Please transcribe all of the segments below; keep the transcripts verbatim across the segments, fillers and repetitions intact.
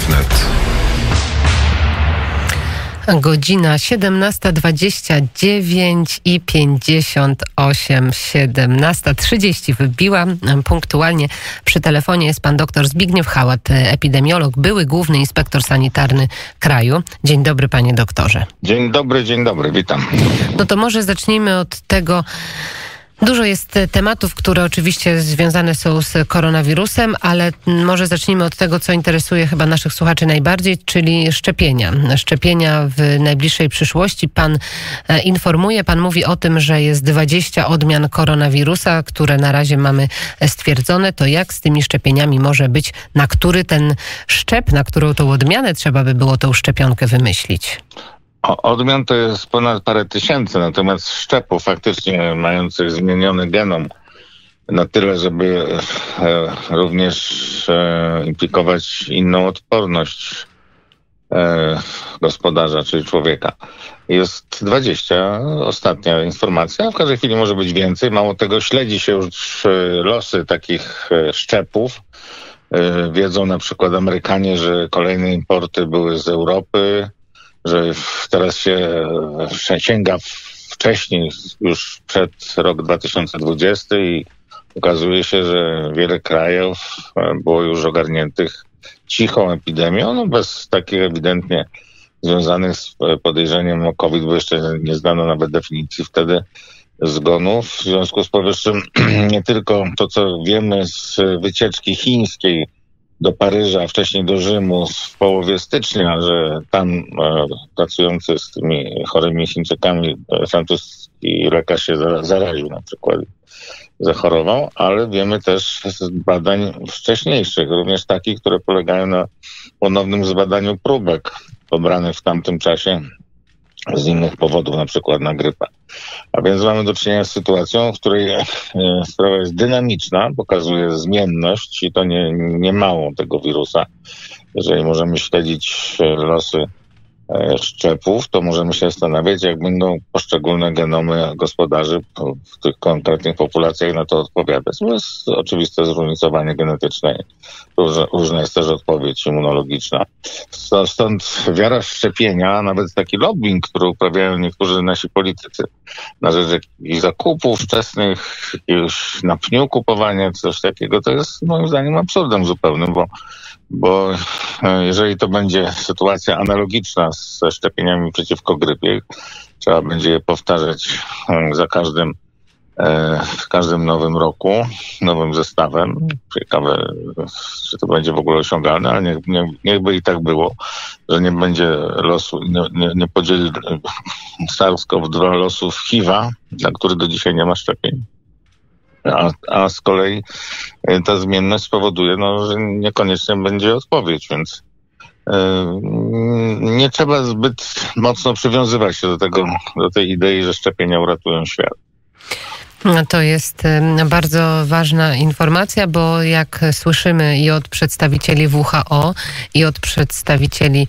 Tygodnie wnet. Godzina siedemnasta dwadzieścia dziewięć i pięćdziesiąt osiem, siedemnasta trzydzieści wybiłam. Punktualnie przy telefonie jest pan doktor Zbigniew Hałat, epidemiolog, były główny inspektor sanitarny kraju. Dzień dobry, panie doktorze. Dzień dobry, dzień dobry, witam. No to może zacznijmy od tego. Dużo jest tematów, które oczywiście związane są z koronawirusem, ale może zacznijmy od tego, co interesuje chyba naszych słuchaczy najbardziej, czyli szczepienia. Szczepienia w najbliższej przyszłości. Pan informuje, pan mówi o tym, że jest dwadzieścia odmian koronawirusa, które na razie mamy stwierdzone. To jak z tymi szczepieniami może być? Na który ten szczep, na którą tą odmianę trzeba by było tą szczepionkę wymyślić? Odmian to jest ponad parę tysięcy, natomiast szczepów faktycznie mających zmieniony genom na tyle, żeby również implikować inną odporność gospodarza, czyli człowieka. Jest dwadzieścia, ostatnia informacja, w każdej chwili może być więcej. Mało tego, śledzi się już losy takich szczepów. Wiedzą na przykład Amerykanie, że kolejne importy były z Europy, że teraz się sięga wcześniej, już przed rok dwa tysiące dwudziesty, i okazuje się, że wiele krajów było już ogarniętych cichą epidemią, no bez takich ewidentnie związanych z podejrzeniem o COVID, bo jeszcze nie znano nawet definicji wtedy zgonów. W związku z powyższym nie tylko to, co wiemy z wycieczki chińskiej do Paryża, a wcześniej do Rzymu w połowie stycznia, że tam e, pracujący z tymi chorymi Chińczykami e, francuski lekarz się zara- zaraził na przykład, zachorował, ale wiemy też z badań wcześniejszych, również takich, które polegają na ponownym zbadaniu próbek pobranych w tamtym czasie z innych powodów, na przykład na grypę. A więc mamy do czynienia z sytuacją, w której e, sprawa jest dynamiczna, pokazuje zmienność i to nie, nie mało tego wirusa. Jeżeli możemy śledzić losy e, szczepów, to możemy się zastanawiać, jak będą poszczególne genomy gospodarzy w tych konkretnych populacjach na to odpowiadać. To jest oczywiste zróżnicowanie genetyczne. Różna, różna jest też odpowiedź immunologiczna. Stąd wiara w szczepienia, nawet taki lobbying, który uprawiają niektórzy nasi politycy na rzecz zakupów wczesnych, już na pniu kupowania, coś takiego, to jest moim zdaniem absurdem zupełnym, bo, bo jeżeli to będzie sytuacja analogiczna ze szczepieniami przeciwko grypie, trzeba będzie je powtarzać za każdym w każdym nowym roku, nowym zestawem. Ciekawe, czy to będzie w ogóle osiągalne, ale niech, niech, niech by i tak było, że nie będzie losu, nie, nie, nie podzieli SARS-CoV dwa losów H I V a, na który do dzisiaj nie ma szczepień. A, a z kolei ta zmienność spowoduje, no, że niekoniecznie będzie odpowiedź, więc nie trzeba zbyt mocno przywiązywać się do tego, do tej idei, że szczepienia uratują świat. To jest bardzo ważna informacja, bo jak słyszymy i od przedstawicieli W H O, i od przedstawicieli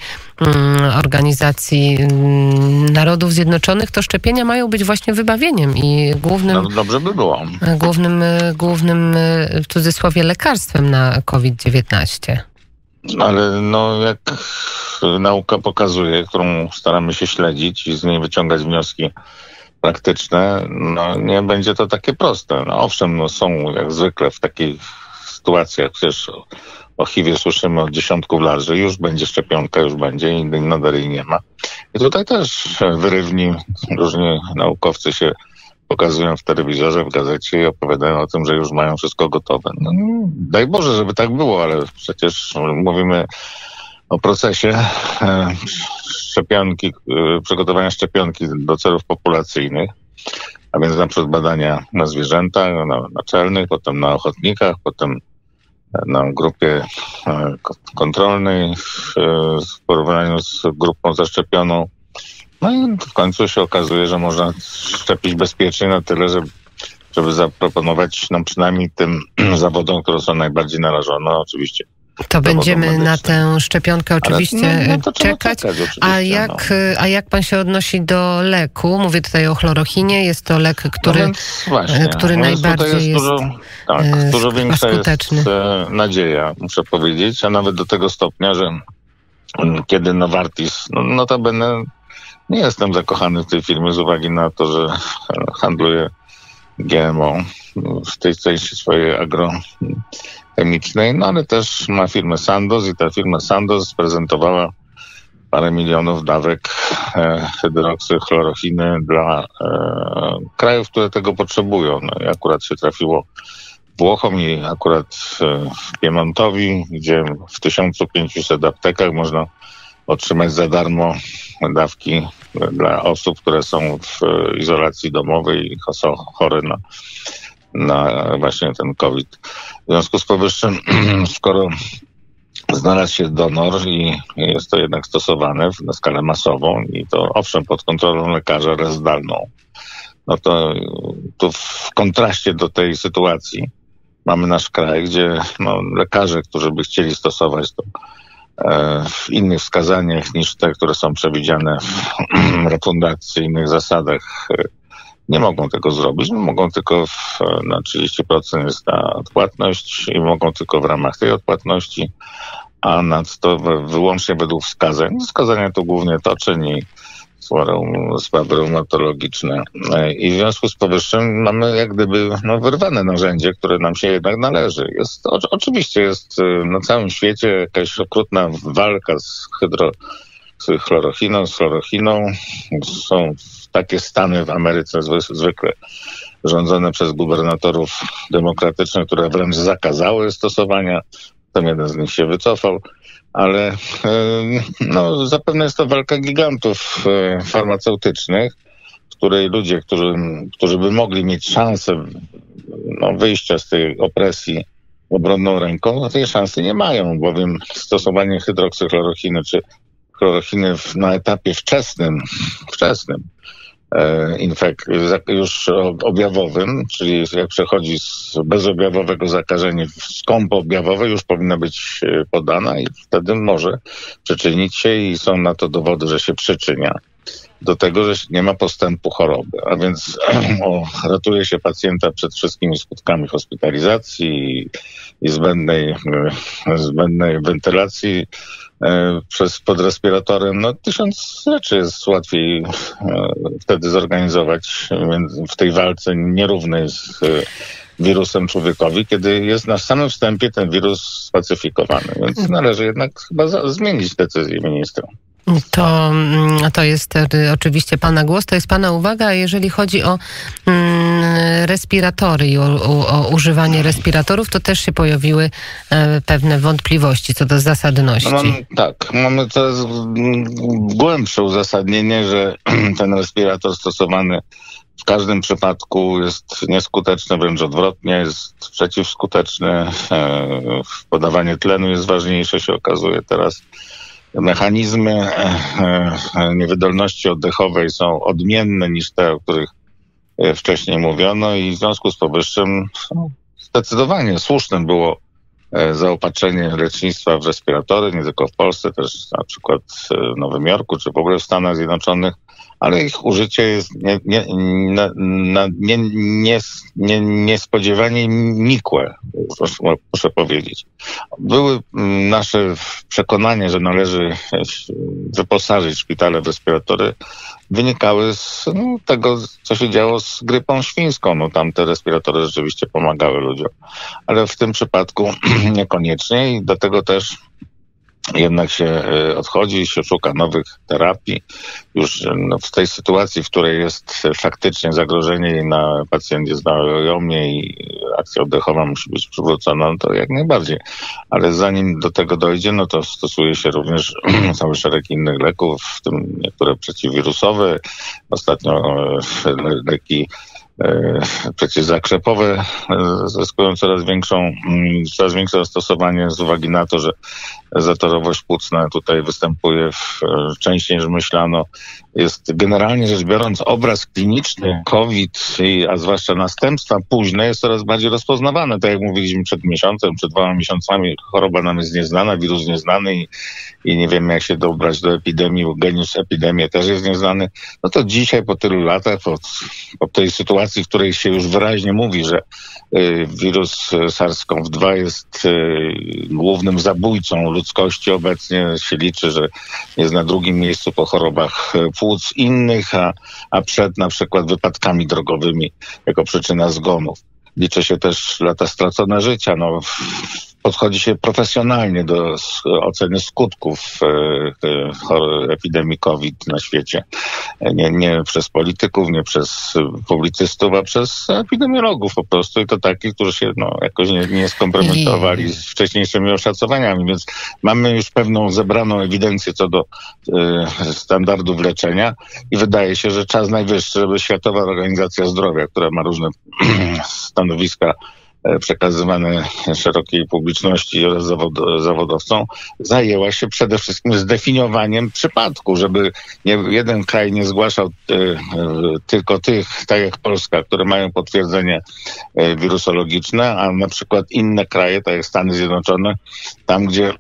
Organizacji Narodów Zjednoczonych, to szczepienia mają być właśnie wybawieniem i głównym, dobrze by było. głównym, głównym w cudzysłowie lekarstwem na COVID dziewiętnaście. Ale no, jak nauka pokazuje, którą staramy się śledzić i z niej wyciągać wnioski praktyczne, no nie będzie to takie proste. No owszem, no są jak zwykle w takich sytuacjach, przecież o, o H I V ie słyszymy od dziesiątków lat, że już będzie szczepionka, już będzie, i nadal jej nie ma. I tutaj też wyrywni, różni naukowcy się pokazują w telewizorze, w gazecie i opowiadają o tym, że już mają wszystko gotowe. No, daj Boże, żeby tak było, ale przecież mówimy o procesie e, szczepionki, e, przygotowania szczepionki do celów populacyjnych, a więc na przykład badania na zwierzętach, na, na czelnych, potem na ochotnikach, potem na grupie e, kontrolnej w, w porównaniu z grupą zaszczepioną. No i w końcu się okazuje, że można szczepić bezpiecznie na tyle, żeby, żeby zaproponować nam, no, przynajmniej tym zawodom, które są najbardziej narażone, oczywiście To będziemy na tę szczepionkę oczywiście ale, no, no czekać. czekać oczywiście, a, jak, no. a jak pan się odnosi do leku? Mówię tutaj o chlorochinie. Jest to lek, który, no właśnie, który no najbardziej jest, jest dużo, tak, e, dużo większa skuteczny. Jest e, nadzieja, muszę powiedzieć, a nawet do tego stopnia, że m, kiedy Novartis, no, notabene nie jestem zakochany w tej firmie z uwagi na to, że handluje G M O w tej części swojej agrochemicznej, no ale też ma firmę Sandoz i ta firma Sandoz prezentowała parę milionów dawek e, hydroksychlorochiny dla e, krajów, które tego potrzebują. No i akurat się trafiło Włochom i akurat e, Piemontowi, gdzie w tysiącu pięciuset aptekach można otrzymać za darmo dawki dla osób, które są w izolacji domowej i są chore na, na właśnie ten COVID. W związku z powyższym, skoro znalazł się donor i jest to jednak stosowane na skalę masową i to owszem pod kontrolą lekarza, ale zdalną, no to, to w kontraście do tej sytuacji mamy nasz kraj, gdzie no, lekarze, którzy by chcieli stosować to w innych wskazaniach niż te, które są przewidziane w refundacyjnych zasadach, nie mogą tego zrobić. Mogą tylko w, na trzydzieści procent jest ta odpłatność i mogą tylko w ramach tej odpłatności, a nadto wyłącznie według wskazań. Wskazania to głównie to czyni sprawy reumatologiczne. I w związku z powyższym mamy jak gdyby no, wyrwane narzędzie, które nam się jednak należy. Jest, o, oczywiście jest na całym świecie jakaś okrutna walka z hydrochlorochiną, z chlorochiną. Są takie stany w Ameryce zwykle rządzone przez gubernatorów demokratycznych, które wręcz zakazały stosowania. Tam jeden z nich się wycofał. Ale no, zapewne jest to walka gigantów farmaceutycznych, w której ludzie, którzy, którzy by mogli mieć szansę no, wyjścia z tej opresji obronną ręką, no, tej szansy nie mają, bowiem stosowanie hydroksychlorochiny czy chlorochiny w, na etapie wczesnym, wczesnym e, infek, już objawowym, czyli jak przechodzi z bezobjawowego zakażenia w skąpoobjawowe, już powinna być podana i wtedy może przyczynić się i są na to dowody, że się przyczynia do tego, że nie ma postępu choroby, a więc o, ratuje się pacjenta przed wszystkimi skutkami hospitalizacji i, i zbędnej, zbędnej wentylacji e, przez pod respiratorem. No tysiąc rzeczy jest łatwiej e, wtedy zorganizować w tej walce nierównej z e, wirusem człowiekowi, kiedy jest na samym wstępie ten wirus spacyfikowany. Więc należy jednak chyba za, zmienić decyzję ministra. To, to jest oczywiście pana głos, to jest pana uwaga. Jeżeli chodzi o mm, respiratory i o, o, o używanie respiratorów, to też się pojawiły e, pewne wątpliwości co do zasadności. No, mam, tak, mamy coraz głębsze uzasadnienie, że ten respirator stosowany w każdym przypadku jest nieskuteczny, wręcz odwrotnie, jest przeciwskuteczny. E, podawanie tlenu jest ważniejsze, się okazuje teraz. Mechanizmy niewydolności oddechowej są odmienne niż te, o których wcześniej mówiono i w związku z powyższym zdecydowanie słusznym było zaopatrzenie lecznictwa w respiratory, nie tylko w Polsce, też na przykład w Nowym Jorku czy w ogóle w Stanach Zjednoczonych, ale ich użycie jest nie, nie, na, na, nie, nie, nie, niespodziewanie nikłe, muszę powiedzieć. Były nasze przekonanie, że należy wyposażyć szpitale w respiratory, wynikały z no, tego, co się działo z grypą świńską. No, tam te respiratory rzeczywiście pomagały ludziom, ale w tym przypadku niekoniecznie i dlatego też jednak się odchodzi, się szuka nowych terapii. Już w tej sytuacji, w której jest faktycznie zagrożenie na pacjencie z małojomie i akcja oddechowa musi być przywrócona, no to jak najbardziej. Ale zanim do tego dojdzie, no to stosuje się również cały szereg innych leków, w tym niektóre przeciwwirusowe, ostatnio leki przeciwzakrzepowe zyskują coraz większą, coraz większe zastosowanie z uwagi na to, że zatorowość płucna tutaj występuje w, częściej niż myślano. Jest generalnie rzecz biorąc obraz kliniczny COVID, a zwłaszcza następstwa późne jest coraz bardziej rozpoznawane. Tak jak mówiliśmy przed miesiącem, przed dwoma miesiącami, choroba nam jest nieznana, wirus nieznany i, i nie wiemy jak się dobrać do epidemii, bo geniusz epidemii też jest nieznany. No to dzisiaj po tylu latach, po, po tej sytuacji, w której się już wyraźnie mówi, że y, wirus SARS-CoV dwa jest y, głównym zabójcą ludzkości obecnie, się liczy, że jest na drugim miejscu po chorobach płuc innych, a, a przed na przykład wypadkami drogowymi jako przyczyna zgonów. Liczy się też lata stracone życia. No, podchodzi się profesjonalnie do oceny skutków epidemii COVID na świecie. Nie, nie przez polityków, nie przez publicystów, a przez epidemiologów po prostu. I to takich, którzy się no, jakoś nie, nie skompromitowali z wcześniejszymi oszacowaniami. Więc mamy już pewną zebraną ewidencję co do y, standardów leczenia i wydaje się, że czas najwyższy, żeby Światowa Organizacja Zdrowia, która ma różne stanowiska przekazywane szerokiej publiczności oraz zawod- zawodowcom, zajęła się przede wszystkim zdefiniowaniem przypadku, żeby nie, jeden kraj nie zgłaszał y, y, tylko tych, tak jak Polska, które mają potwierdzenie y, wirusologiczne, a na przykład inne kraje, tak jak Stany Zjednoczone, tam gdzie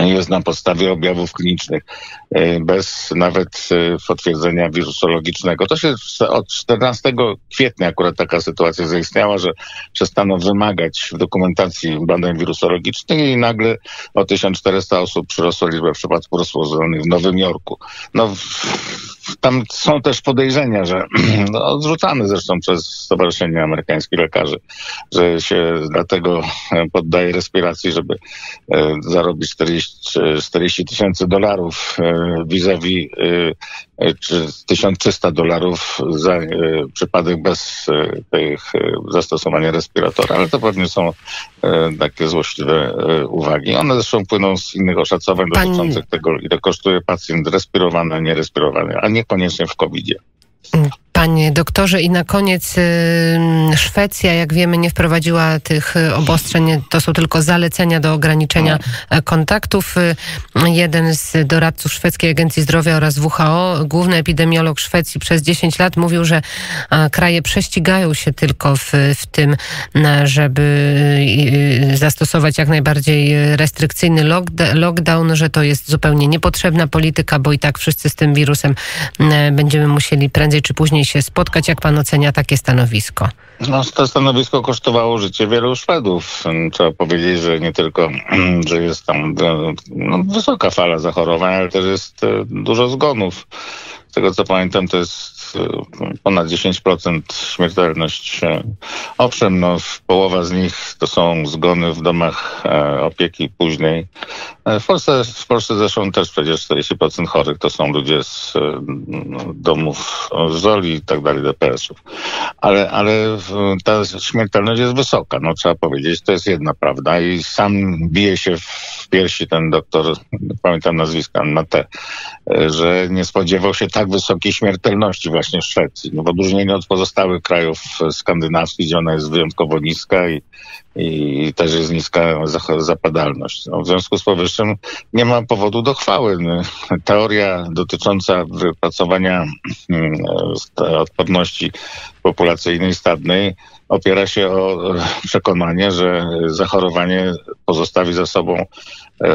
jest na podstawie objawów klinicznych, bez nawet potwierdzenia wirusologicznego. To się od czternastego kwietnia akurat taka sytuacja zaistniała, że przestano wymagać w dokumentacji badań wirusologicznych i nagle o tysiąc czterysta osób przyrosła liczba przypadków rozpoznanych w Nowym Jorku. No, tam są też podejrzenia, że no, odrzucane zresztą przez Stowarzyszenie Amerykańskich Lekarzy, że się dlatego poddaje respiracji, żeby e, zarobić czterdzieści tysięcy dolarów e, vis-a-vis e, tysiąc trzysta dolarów za e, przypadek bez e, tych, e, zastosowania respiratora. Ale to pewnie są e, takie złośliwe e, uwagi. One zresztą płyną z innych oszacowań Pani... dotyczących tego, ile kosztuje pacjent respirowany, a nie respirowany, a niekoniecznie w kowidzie. Panie doktorze, i na koniec y, Szwecja, jak wiemy, nie wprowadziła tych obostrzeń, to są tylko zalecenia do ograniczenia kontaktów. Jeden z doradców Szwedzkiej Agencji Zdrowia oraz W H O, główny epidemiolog Szwecji przez dziesięć lat mówił, że a, kraje prześcigają się tylko w, w tym, na, żeby y, zastosować jak najbardziej restrykcyjny lockda- lockdown, że to jest zupełnie niepotrzebna polityka, bo i tak wszyscy z tym wirusem y, będziemy musieli prędzej czy później się spotkać. Jak pan ocenia takie stanowisko? No, to stanowisko kosztowało życie wielu Szwedów. Trzeba powiedzieć, że nie tylko, że jest tam no, wysoka fala zachorowań, ale też jest dużo zgonów. Z tego co pamiętam, to jest ponad dziesięć procent śmiertelność. Owszem, no, połowa z nich to są zgony w domach opieki późnej. W Polsce, w Polsce zresztą też przecież czterdzieści procent chorych to są ludzie z domów żoli i tak dalej, D P S-ów. Ale, ale ta śmiertelność jest wysoka, no trzeba powiedzieć, to jest jedna prawda. I sam bije się w piersi ten doktor, pamiętam nazwiska, na te, że nie spodziewał się tak wysokiej śmiertelności właśnie w Szwecji. No w odróżnieniu od pozostałych krajów skandynawskich, gdzie ona jest wyjątkowo niska i, i też jest niska zapadalność. No, w związku z powyższym nie ma powodu do chwały. Teoria dotycząca wypracowania odporności populacyjnej, stadnej opiera się o przekonanie, że zachorowanie pozostawi za sobą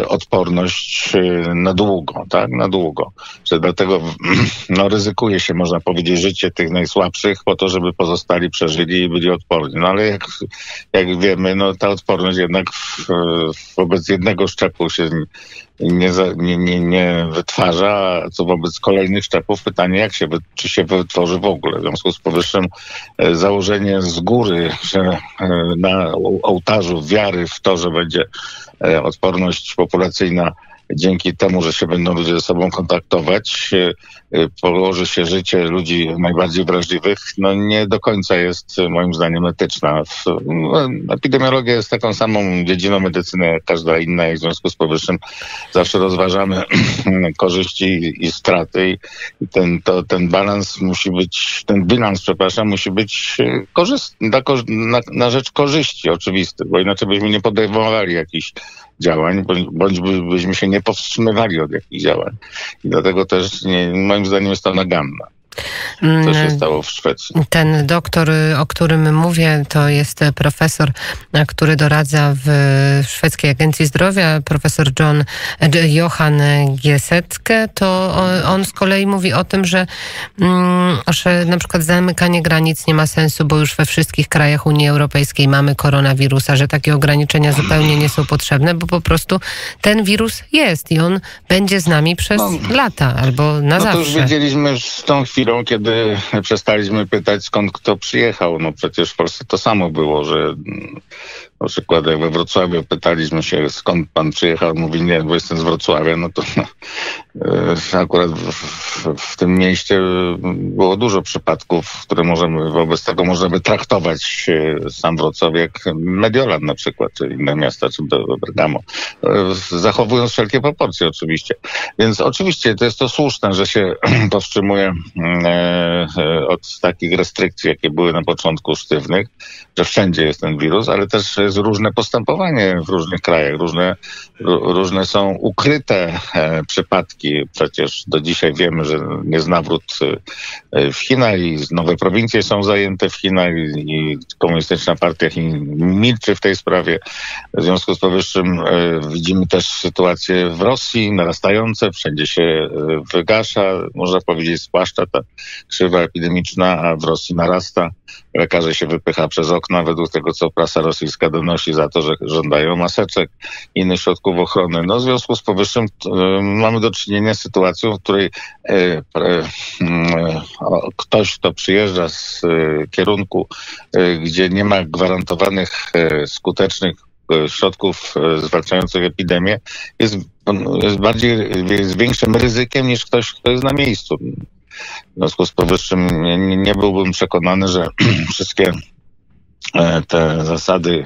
odporność na długo, tak? Na długo. Że dlatego no, ryzykuje się, można powiedzieć, życie tych najsłabszych po to, żeby pozostali przeżyli i byli odporni. No ale jak, jak wiemy, no, ta odporność jednak w, wobec jednego szczepu się nie, nie, nie, nie wytwarza, a co wobec kolejnych szczepów pytanie, jak się, czy się wytworzy w ogóle. W związku z powyższym założenie z góry, że na ołtarzu wiary w to, że będzie odporność populacyjna dzięki temu, że się będą ludzie ze sobą kontaktować, położy się życie ludzi najbardziej wrażliwych, no nie do końca jest moim zdaniem etyczna. Epidemiologia jest taką samą dziedziną medycyny jak każda inna i w związku z powyższym zawsze rozważamy korzyści i straty i ten, to, ten balans musi być, ten bilans, przepraszam, musi być korzystny, na, na rzecz korzyści oczywistych, bo inaczej byśmy nie podejmowali jakichś działań, bądź byśmy się nie powstrzymywali od jakichś działań. I dlatego też nie, moim zdaniem jest to naganne. Co się stało w Szwecji? Ten doktor, o którym mówię, to jest profesor, który doradza w Szwedzkiej Agencji Zdrowia, profesor John Johan Giesecke. To on z kolei mówi o tym, że, że na przykład zamykanie granic nie ma sensu, bo już we wszystkich krajach Unii Europejskiej mamy koronawirusa, że takie ograniczenia zupełnie nie są potrzebne, bo po prostu ten wirus jest i on będzie z nami przez no, lata albo na no zawsze. No to już wiedzieliśmy z tą chwilą, kiedy przestaliśmy pytać, skąd kto przyjechał. No przecież w Polsce to samo było, że na przykład jak we Wrocławiu pytaliśmy się, skąd pan przyjechał, mówi nie, bo jestem z Wrocławia, no to no, akurat w, w, w tym mieście było dużo przypadków, które możemy, wobec tego możemy traktować sam Wrocław jak Mediolan na przykład, czy inne miasta, czy Bergamo, zachowując wszelkie proporcje oczywiście. Więc oczywiście to jest to słuszne, że się powstrzymuje od takich restrykcji, jakie były na początku sztywnych, że wszędzie jest ten wirus, ale też jest różne postępowanie w różnych krajach. Różne, różne są ukryte przypadki. Przecież do dzisiaj wiemy, że jest nawrót w Chinach i nowe prowincje są zajęte w Chinach i komunistyczna partia Chin milczy w tej sprawie. W związku z powyższym widzimy też sytuację w Rosji narastające, wszędzie się wygasza, można powiedzieć zwłaszcza ta krzywa epidemiczna, a w Rosji narasta. Lekarze się wypycha przez okna według tego, co prasa rosyjska donosi za to, że żądają maseczek, innych środków ochrony. No, w związku z powyższym y, mamy do czynienia z sytuacją, w której y, y, o, ktoś, kto przyjeżdża z y, kierunku, y, gdzie nie ma gwarantowanych y, skutecznych y, środków y, zwalczających epidemię, jest, jest, bardziej, jest większym ryzykiem niż ktoś, kto jest na miejscu. W związku z powyższym nie, nie byłbym przekonany, że wszystkie te zasady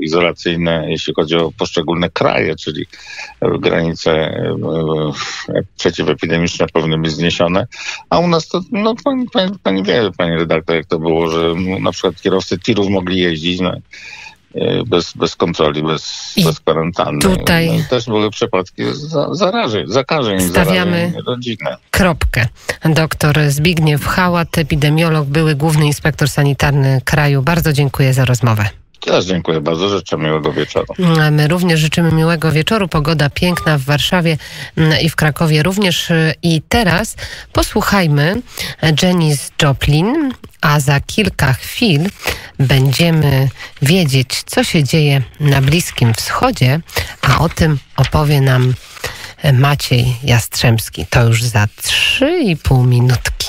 izolacyjne, jeśli chodzi o poszczególne kraje, czyli granice przeciwepidemiczne powinny być zniesione, a u nas to, no pani, pani, pani wie, pani redaktor, jak to było, że na przykład kierowcy tirów mogli jeździć na Bez, bez kontroli, bez, bez kwarantanny. Tutaj no, też były przypadki za, zarażeń, zakażeń, stawiamy rodzinne. Kropkę. Doktor Zbigniew Hałat, epidemiolog, były główny inspektor sanitarny kraju. Bardzo dziękuję za rozmowę. Też dziękuję bardzo, życzę miłego wieczoru. My również życzymy miłego wieczoru. Pogoda piękna w Warszawie i w Krakowie również. I teraz posłuchajmy Janis Joplin, a za kilka chwil będziemy wiedzieć, co się dzieje na Bliskim Wschodzie, a o tym opowie nam Maciej Jastrzębski. To już za trzy i pół minutki.